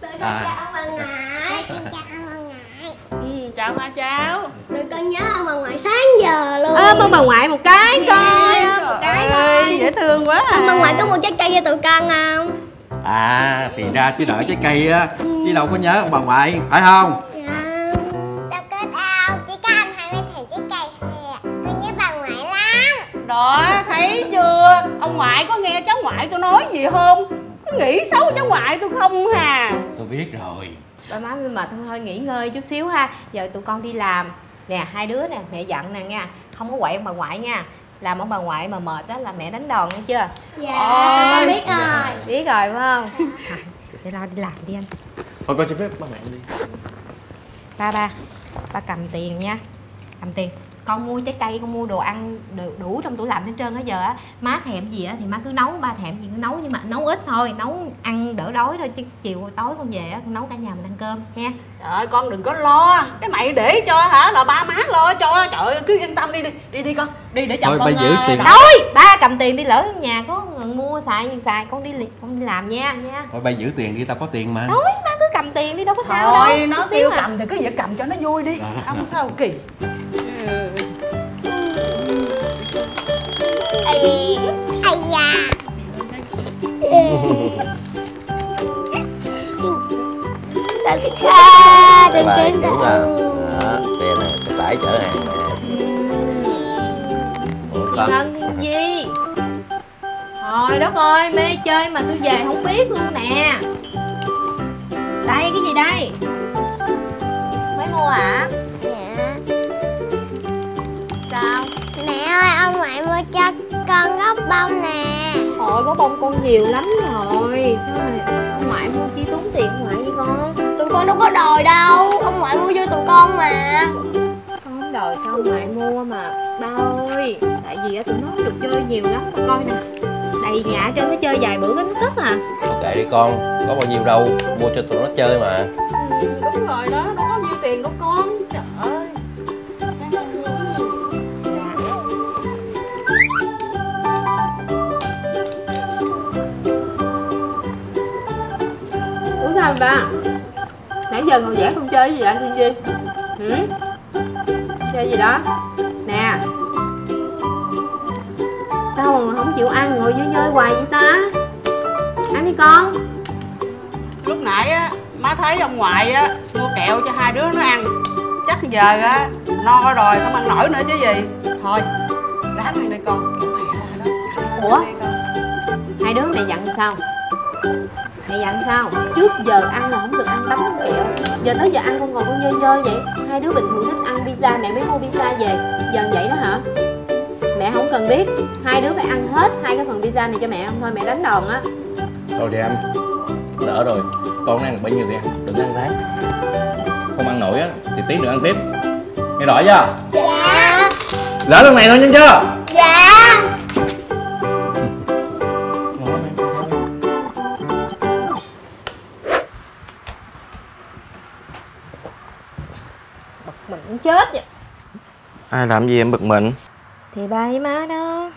Tụi con chào ông bà ngoại. Chào ma cháu. Tụi con nhớ ông bà ngoại sáng giờ luôn. Ôm ông bà ngoại một cái coi. Một cái thôi. Dễ thương quá. Ông bà ngoại có mua trái cây cho tụi con không? À thì ra chứ đợi trái cây á chứ đâu có nhớ ông bà ngoại phải không? Đó, thấy chưa? Ông ngoại có nghe cháu ngoại tôi nói gì không? Có nghĩ xấu cháu ngoại tôi không hà? Tôi biết rồi. Ba má mệt không, thôi nghỉ ngơi chút xíu ha. Giờ tụi con đi làm. Nè, hai đứa nè, mẹ dặn nè nha. Không có quậy ông bà ngoại nha. Làm ông bà ngoại mà mệt đó là mẹ đánh đòn nghe chưa? Dạ, ôi, biết rồi. Dạ. Biết rồi phải không? Dạ. Để lo đi làm đi anh. Thôi con cho phép ba mẹ đi. Ba cầm tiền nha. Cầm tiền. Con mua trái cây, con mua đồ ăn đủ trong tủ lạnh hết trơn. Hết giờ á, má thèm gì á thì má cứ nấu, ba thèm gì cứ nấu, nhưng mà nấu ít thôi, nấu ăn đỡ đói thôi, chứ chiều tối con về á con nấu cả nhà mình ăn cơm nha. Trời ơi con đừng có lo, cái này để cho hả là ba má lo cho. Trời ơi cứ yên tâm đi, đi con đi để chồng thôi, con giữ tiền thôi. Ba cầm tiền đi, lỡ nhà có mua xài gì xài, con đi làm nha. Thôi ba giữ tiền đi, tao có tiền mà. Thôi ba cứ cầm tiền đi, đâu có sao đâu. Thôi nó kêu cầm thì cứ giữ cầm cho nó vui đi, không sao kỳ. Đừng bye bye, xíu nè. Đó, xe này, xe tải chở hàng nè. Ủa Ngân gì? Thôi đất ơi, mê chơi mà tôi về không biết luôn nè. Đây, cái gì đây? Mới mua hả? Dạ. Sao? Mẹ ơi, ông ngoại mua cho con gốc bông nè. Thôi, gốc bông con nhiều lắm rồi. Sao mà ông ngoại mua chi tốn tiền ngoại vậy con? Tụi con đâu có đòi đâu, ông ngoại mua cho tụi con mà. Con không đòi sao ông ngoại mua mà ba ơi. Tại vì tụi nó được chơi nhiều lắm mà, coi nè. Đầy nhà trên nó chơi vài bữa cái nó tức à. Kệ đi con, có bao nhiêu đâu, mua cho tụi nó chơi mà. Ừ, đúng rồi đó, nó có nhiêu tiền đâu con. Trời ơi. Uống thôi ba. Nãy giờ còn vẽ không chơi gì vậy anh Duy? Chơi gì đó? Nè. Sao mà không chịu ăn, ngồi nhơi hoài vậy ta? Ăn đi con. Lúc nãy á, má thấy ông ngoại á mua kẹo cho hai đứa nó ăn. Chắc giờ á no rồi, không ăn nổi nữa chứ gì. Thôi, ráng ăn đi con. Ủa? Hai đứa mẹ dặn sao? Mẹ dặn sao? Trước giờ ăn là không được ăn bánh ăn kẹo. Giờ tới giờ ăn con còn con dơ vậy. Hai đứa bình thường thích ăn pizza, mẹ mới mua pizza về. Giờ vậy đó hả? Mẹ không cần biết. Hai đứa phải ăn hết hai cái phần pizza này cho mẹ, không thôi mẹ đánh đòn á. Thôi đi em. Lỡ rồi. Con ăn được bao nhiêu đi em. Đừng ăn ráng. Không ăn nổi á thì tí nữa ăn tiếp. Nghe rõ chưa? Dạ. Lỡ lần này thôi nhanh chưa? Dạ. Mình cũng chết vậy. Ai làm gì em bực mình? Thì ba với má đó.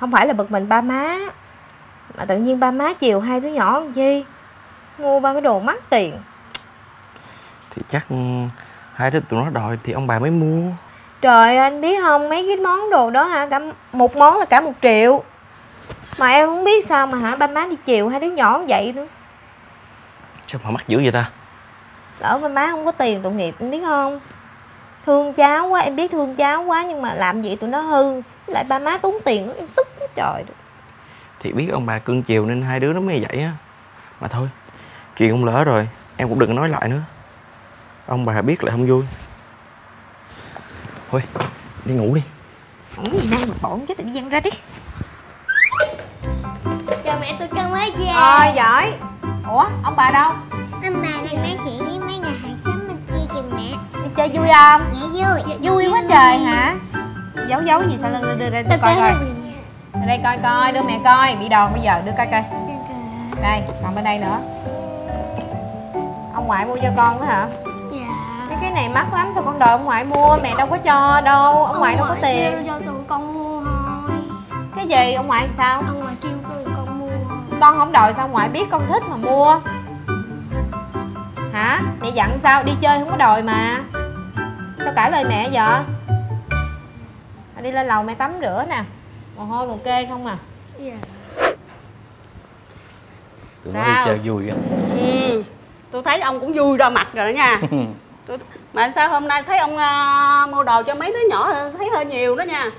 Không phải là bực mình ba má, mà tự nhiên ba má chiều hai đứa nhỏ làm chi, mua ba cái đồ mắc tiền. Thì chắc hai đứa tụi nó đòi thì ông bà mới mua. Trời ơi anh biết không, mấy cái món đồ đó hả, cả một món là cả 1 triệu. Mà em không biết sao mà hả ba má đi chiều hai đứa nhỏ vậy nữa. Sao mà mắc dữ vậy ta? Lỡ ba má không có tiền tội nghiệp em biết không. Thương cháu quá, em biết thương cháu quá, nhưng mà làm gì tụi nó hư. Lại ba má tốn tiền em tức quá trời. Thì biết ông bà cưng chiều nên hai đứa nó mới vậy á. Mà thôi, chuyện cũng lỡ rồi, em cũng đừng nói lại nữa. Ông bà biết lại không vui. Thôi, đi ngủ đi. Ngủ gì nay mà bổn chứ tự nhiên ra đi. Chào mẹ tụi con mới về. Ờ giỏi. Ủa, ông bà đâu? Ông bà đang nói chuyện với mấy người hàng xóm bên kia kìa mẹ. Đi chơi vui không? Dạ vui. Vui quá trời hả? Giấu giấu gì sao lưng đưa đây coi coi. Đây coi coi, đưa mẹ coi, bị đòn bây giờ, đưa coi coi. Đây, còn bên đây nữa. Ông ngoại mua cho con đó hả? Dạ. Mấy cái này mắc lắm, sao con đòi ông ngoại mua, mẹ đâu có cho đâu, ông ngoại đâu có tiền. Ông ngoại kêu cho tụi con mua thôi. Cái gì, ông ngoại sao? Ông ngoại kêu tụi con mua. Con không đòi sao ông ngoại biết con thích mà mua. Hả? Mẹ dặn sao? Đi chơi không có đòi mà. Sao cãi lời mẹ vậy? Đi lên lầu mẹ tắm rửa nè. Mồ hôi một kê không à? Dạ. Tụi nó đi chơi vui vậy. Ừ. Tôi thấy ông cũng vui ra mặt rồi đó nha. Mà sao hôm nay thấy ông mua đồ cho mấy đứa nhỏ thấy hơi nhiều đó nha.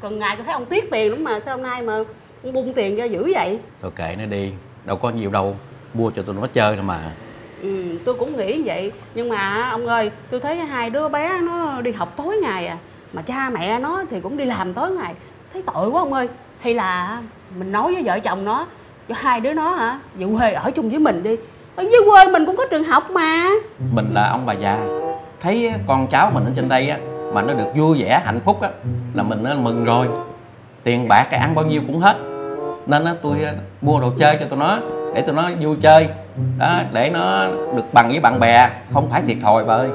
Cần ngày tôi thấy ông tiếc tiền lắm mà sao hôm nay mà ông bung tiền ra dữ vậy? Thôi kệ nó đi, đâu có nhiều đâu, mua cho tụi nó chơi thôi mà. Ừ, tôi cũng nghĩ vậy. Nhưng mà ông ơi, tôi thấy hai đứa bé nó đi học tối ngày à. Mà cha mẹ nó thì cũng đi làm tối ngày. Thấy tội quá ông ơi. Hay là mình nói với vợ chồng nó cho hai đứa nó hả, dụ hề ở chung với mình đi. Ở dưới quê mình cũng có trường học mà. Mình là ông bà già, thấy con cháu mình ở trên đây á mà nó được vui vẻ, hạnh phúc á là mình nó mừng rồi. Tiền bạc cái ăn bao nhiêu cũng hết. Nên á, tôi mua đồ chơi cho tụi nó để tụi nó vui chơi đó, để nó được bằng với bạn bè, không phải thiệt thòi bà ơi.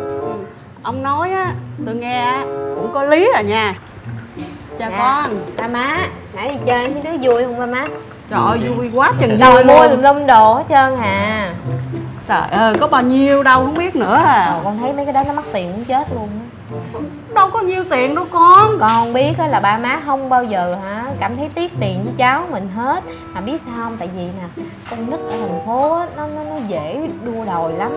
Ông nói á, tôi nghe cũng có lý à nha. Chào con. Ba má, nãy đi chơi mấy đứa vui không ba má? Trời ơi, vui quá chừng. Đòi mua tùm lum đồ hết trơn hà. Trời ơi, có bao nhiêu đâu không biết nữa à. Con thấy mấy cái đó nó mất tiền cũng chết luôn á. Đâu có nhiêu tiền đâu con. Con biết á là ba má không bao giờ hả cảm thấy tiếc tiền với cháu mình hết. Mà biết sao không? Tại vì nè, con nít ở thành phố á, nó dễ đua đòi lắm.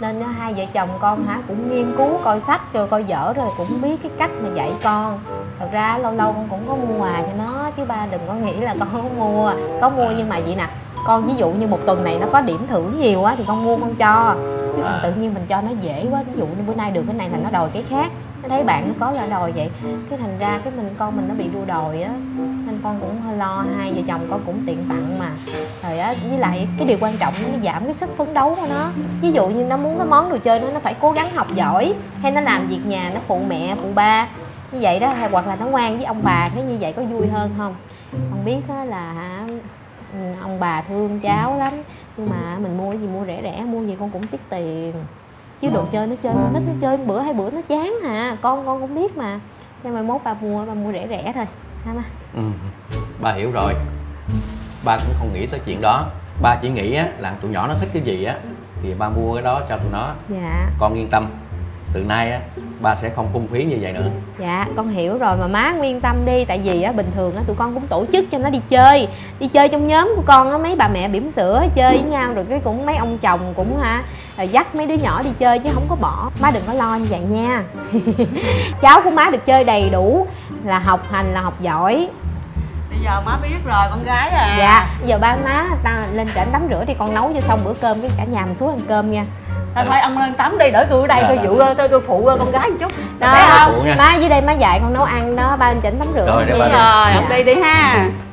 Nên hai vợ chồng con hả cũng nghiên cứu coi sách rồi coi dở rồi cũng biết cái cách mà dạy con. Thật ra lâu lâu con cũng có mua quà cho nó chứ ba đừng có nghĩ là con không mua. Có mua nhưng mà vậy nè, con ví dụ như một tuần này nó có điểm thưởng nhiều quá thì con mua con cho. Chứ còn tự nhiên mình cho nó dễ quá, ví dụ như bữa nay được cái này là nó đòi cái khác. Nó thấy bạn nó có là đòi vậy. Cái thành ra cái con mình nó bị đua đòi á. Nên con cũng hơi lo, hai vợ chồng con cũng tiện tặng mà. Rồi á, với lại cái điều quan trọng nó giảm cái sức phấn đấu của nó. Ví dụ như nó muốn cái món đồ chơi nó phải cố gắng học giỏi, hay nó làm việc nhà nó phụ mẹ, phụ ba như vậy đó, hay hoặc là nó ngoan với ông bà, thế như vậy có vui hơn không? Con biết á là ông bà thương cháu lắm, nhưng mà mình mua gì mua rẻ, mua gì con cũng tiết tiền. Chứ đồ chơi nó chơi con nít nó chơi bữa hai bữa nó chán hà. Con cũng biết mà. Nên mai mốt bà mua rẻ thôi ha má. Ừ, ba hiểu rồi. Ba cũng không nghĩ tới chuyện đó. Ba chỉ nghĩ á là tụi nhỏ nó thích cái gì á thì ba mua cái đó cho tụi nó. Dạ. Con yên tâm. Từ nay á ba sẽ không phung phí như vậy nữa. Dạ con hiểu rồi mà má yên tâm đi. Tại vì á bình thường á tụi con cũng tổ chức cho nó đi chơi. Đi chơi trong nhóm của con á, mấy bà mẹ bỉm sữa chơi với nhau. Rồi cái cũng mấy ông chồng cũng ha dắt mấy đứa nhỏ đi chơi chứ không có bỏ. Má đừng có lo như vậy nha. Cháu của má được chơi đầy đủ. Là học hành là học giỏi. Bây giờ má biết rồi con gái à. Dạ giờ ba má ta lên trển tắm rửa thì con nấu cho xong bữa cơm cái cả nhà mình xuống ăn cơm nha. Thôi ông lên tắm đi, để tôi ở đây tôi dụ tôi phụ con gái một chút. Đó, không? Má dưới đây má dạy con nấu ăn đó, ba lên chỉnh tắm rửa. Rồi, đi ông đi ha.